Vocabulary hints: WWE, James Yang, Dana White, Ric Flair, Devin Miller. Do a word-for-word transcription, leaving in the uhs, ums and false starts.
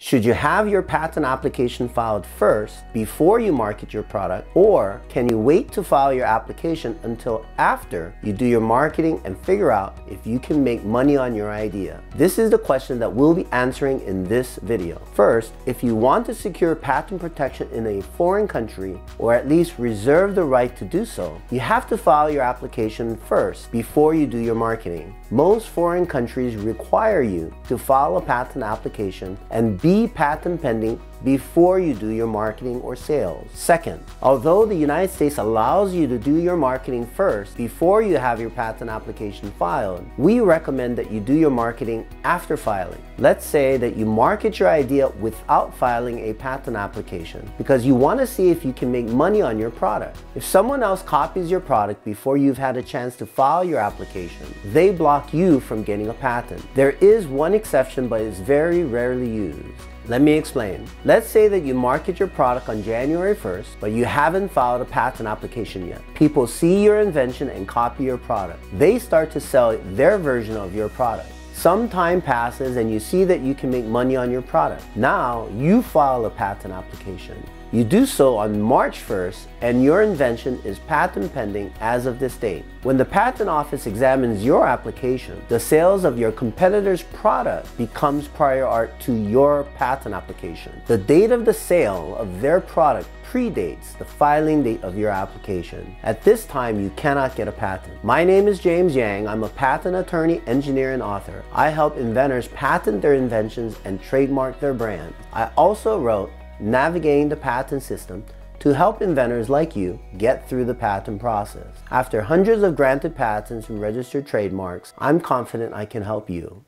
Should you have your patent application filed first before you market your product, or can you wait to file your application until after you do your marketing and figure out if you can make money on your idea? This is the question that we'll be answering in this video. First, if you want to secure patent protection in a foreign country, or at least reserve the right to do so, you have to file your application first before you do your marketing. Most foreign countries require you to file a patent application and be Be patent pending before you do your marketing or sales. Second, although the United States allows you to do your marketing first before you have your patent application filed, we recommend that you do your marketing after filing. Let's say that you market your idea without filing a patent application because you want to see if you can make money on your product. If someone else copies your product before you've had a chance to file your application, they block you from getting a patent. There is one exception, but it's very rarely used. Let me explain. Let's say that you market your product on January first, but you haven't filed a patent application yet. People see your invention and copy your product. They start to sell their version of your product. Some time passes and you see that you can make money on your product. Now you file a patent application. You do so on March first and your invention is patent pending as of this date. When the patent office examines your application, the sales of your competitor's product becomes prior art to your patent application. The date of the sale of their product predates the filing date of your application. At this time, you cannot get a patent. My name is James Yang. I'm a patent attorney, engineer, and author. I help inventors patent their inventions and trademark their brand. I also wrote Navigating the Patent System to help inventors like you get through the patent process. After hundreds of granted patents and registered trademarks, I'm confident I can help you.